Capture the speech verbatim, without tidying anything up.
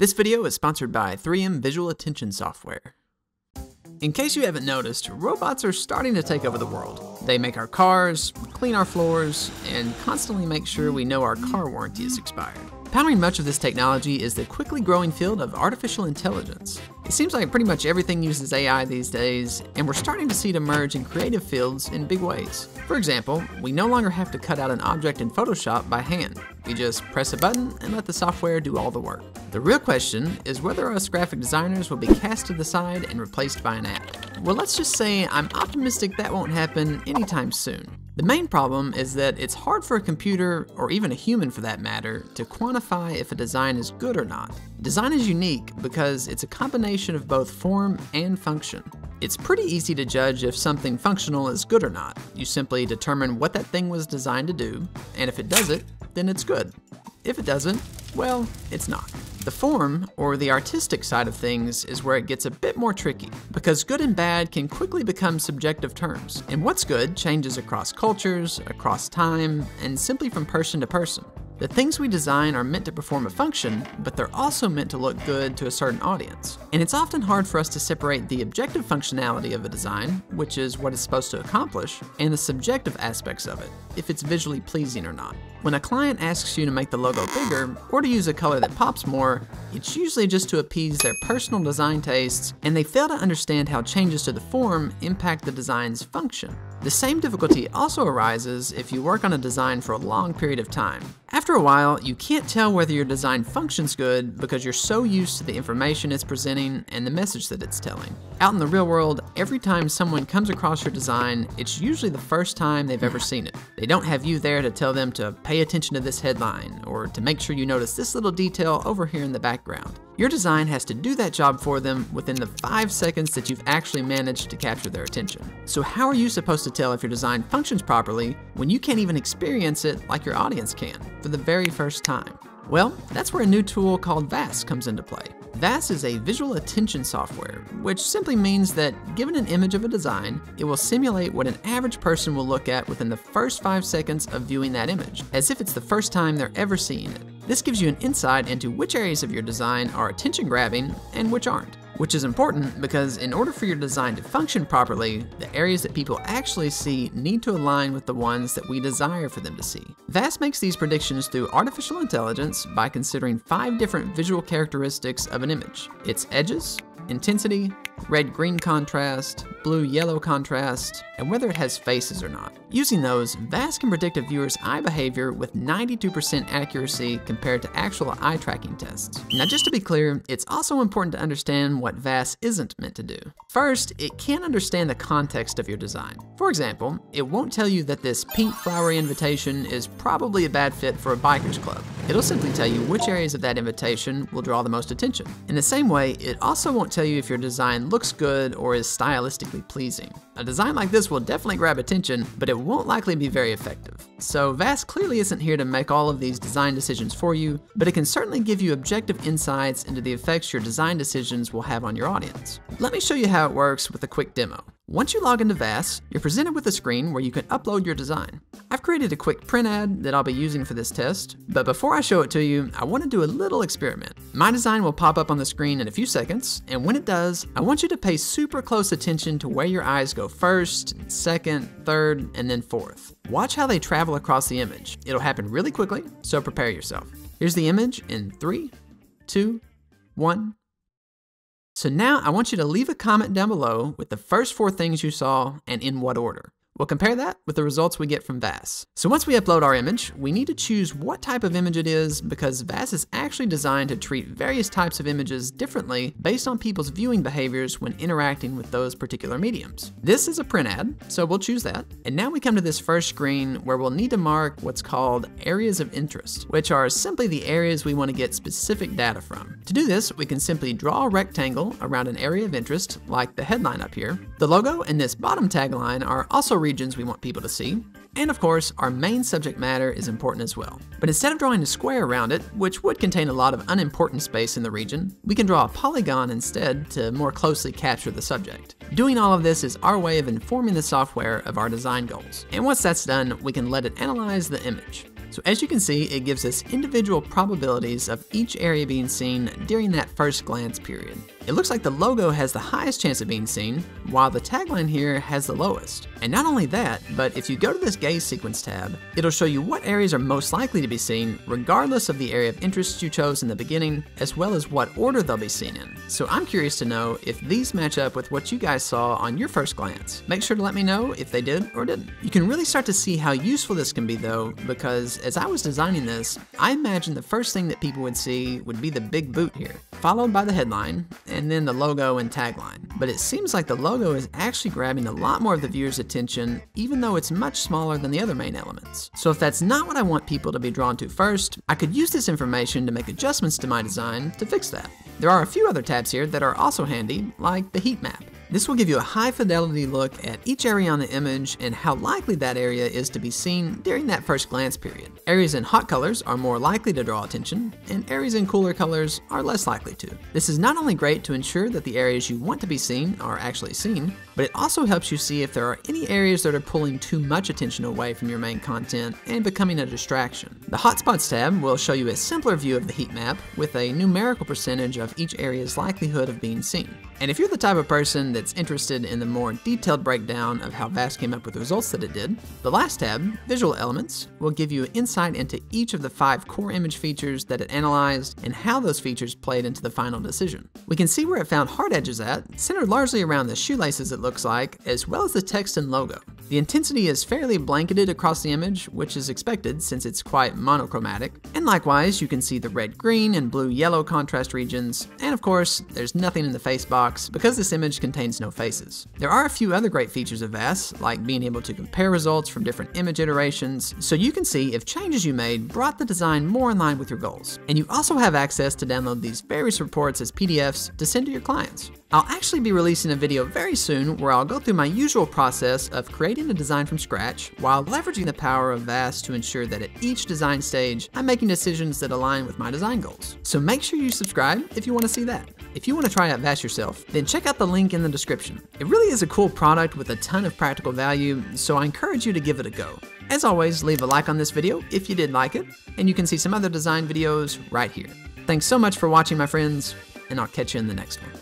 This video is sponsored by three M Visual Attention Software. In case you haven't noticed, robots are starting to take over the world. They make our cars, clean our floors, and constantly make sure we know our car warranty is expired. Powering much of this technology is the quickly growing field of artificial intelligence. It seems like pretty much everything uses A I these days, and we're starting to see it emerge in creative fields in big ways. For example, we no longer have to cut out an object in Photoshop by hand. We just press a button and let the software do all the work. The real question is whether us graphic designers will be cast to the side and replaced by an app. Well, let's just say I'm optimistic that won't happen anytime soon. The main problem is that it's hard for a computer, or even a human for that matter, to quantify if a design is good or not. Design is unique because it's a combination of both form and function. It's pretty easy to judge if something functional is good or not. You simply determine what that thing was designed to do, and if it does it, then it's good. If it doesn't, well, it's not. The form, or the artistic side of things, is where it gets a bit more tricky, because good and bad can quickly become subjective terms, and what's good changes across cultures, across time, and simply from person to person. The things we design are meant to perform a function, but they're also meant to look good to a certain audience, and it's often hard for us to separate the objective functionality of a design, which is what it's supposed to accomplish, and the subjective aspects of it, if it's visually pleasing or not. When a client asks you to make the logo bigger, or to use a color that pops more, it's usually just to appease their personal design tastes, and they fail to understand how changes to the form impact the design's function. The same difficulty also arises if you work on a design for a long period of time. After a while, you can't tell whether your design functions good because you're so used to the information it's presenting and the message that it's telling. Out in the real world, every time someone comes across your design, it's usually the first time they've ever seen it. They don't have you there to tell them to pay attention to this headline, or to make sure you notice this little detail over here in the background. Your design has to do that job for them within the five seconds that you've actually managed to capture their attention. So how are you supposed to tell if your design functions properly when you can't even experience it like your audience can for the very first time? Well, that's where a new tool called VAS comes into play. VAS is a visual attention software, which simply means that given an image of a design, it will simulate what an average person will look at within the first five seconds of viewing that image, as if it's the first time they're ever seeing it. This gives you an insight into which areas of your design are attention-grabbing and which aren't, which is important because in order for your design to function properly, the areas that people actually see need to align with the ones that we desire for them to see. VAS makes these predictions through artificial intelligence by considering five different visual characteristics of an image. Its edges, intensity, red-green contrast, blue-yellow contrast, and whether it has faces or not. Using those, VAS can predict a viewer's eye behavior with ninety-two percent accuracy compared to actual eye tracking tests. Now, just to be clear, it's also important to understand what VAS isn't meant to do. First, it can't understand the context of your design. For example, it won't tell you that this pink flowery invitation is probably a bad fit for a biker's club. It'll simply tell you which areas of that invitation will draw the most attention. In the same way, it also won't tell you if your design looks good or is stylistically pleasing. A design like this will definitely grab attention, but it won't likely be very effective. So VAS clearly isn't here to make all of these design decisions for you, but it can certainly give you objective insights into the effects your design decisions will have on your audience. Let me show you how it works with a quick demo. Once you log into VAS, you're presented with a screen where you can upload your design. I've created a quick print ad that I'll be using for this test, but before I show it to you, I want to do a little experiment. My design will pop up on the screen in a few seconds, and when it does, I want you to pay super close attention to where your eyes go first, second, third, and then fourth. Watch how they travel across the image. It'll happen really quickly, so prepare yourself. Here's the image in three, two, one. So now I want you to leave a comment down below with the first four things you saw and in what order. We'll compare that with the results we get from VAS. So once we upload our image, we need to choose what type of image it is because VAS is actually designed to treat various types of images differently based on people's viewing behaviors when interacting with those particular mediums. This is a print ad, so we'll choose that. And now we come to this first screen where we'll need to mark what's called areas of interest, which are simply the areas we want to get specific data from. To do this, we can simply draw a rectangle around an area of interest, like the headline up here. The logo and this bottom tagline are also regions we want people to see. And of course, our main subject matter is important as well. But instead of drawing a square around it, which would contain a lot of unimportant space in the region, we can draw a polygon instead to more closely capture the subject. Doing all of this is our way of informing the software of our design goals. And once that's done, we can let it analyze the image. So as you can see, it gives us individual probabilities of each area being seen during that first glance period. It looks like the logo has the highest chance of being seen, while the tagline here has the lowest. And not only that, but if you go to this gaze sequence tab, it'll show you what areas are most likely to be seen, regardless of the area of interest you chose in the beginning, as well as what order they'll be seen in. So I'm curious to know if these match up with what you guys saw on your first glance. Make sure to let me know if they did or didn't. You can really start to see how useful this can be though, because as I was designing this, I imagined the first thing that people would see would be the big boot here, followed by the headline, and then the logo and tagline. But it seems like the logo is actually grabbing a lot more of the viewer's attention, even though it's much smaller than the other main elements. So if that's not what I want people to be drawn to first, I could use this information to make adjustments to my design to fix that. There are a few other tabs here that are also handy, like the heat map. This will give you a high fidelity look at each area on the image and how likely that area is to be seen during that first glance period. Areas in hot colors are more likely to draw attention, and areas in cooler colors are less likely to. This is not only great to ensure that the areas you want to be seen are actually seen, but it also helps you see if there are any areas that are pulling too much attention away from your main content and becoming a distraction. The Hotspots tab will show you a simpler view of the heat map with a numerical percentage of each area's likelihood of being seen. And if you're the type of person that's interested in the more detailed breakdown of how VAST came up with the results that it did, the last tab, Visual Elements, will give you insight into each of the five core image features that it analyzed and how those features played into the final decision. We can see where it found hard edges at, centered largely around the shoelaces it looks like, as well as the text and logo. The intensity is fairly blanketed across the image, which is expected since it's quite monochromatic. And likewise, you can see the red, green, and blue, yellow contrast regions. And of course, there's nothing in the face box because this image contains no faces. There are a few other great features of VAST, like being able to compare results from different image iterations, so you can see if changes you made brought the design more in line with your goals. And you also have access to download these various reports as P D Fs to send to your clients. I'll actually be releasing a video very soon where I'll go through my usual process of creating a design from scratch while leveraging the power of VAST to ensure that at each design stage, I'm making decisions that align with my design goals. So make sure you subscribe if you want to see that. If you want to try out VAST yourself, then check out the link in the description. It really is a cool product with a ton of practical value, so I encourage you to give it a go. As always, leave a like on this video if you did like it, and you can see some other design videos right here. Thanks so much for watching, my friends, and I'll catch you in the next one.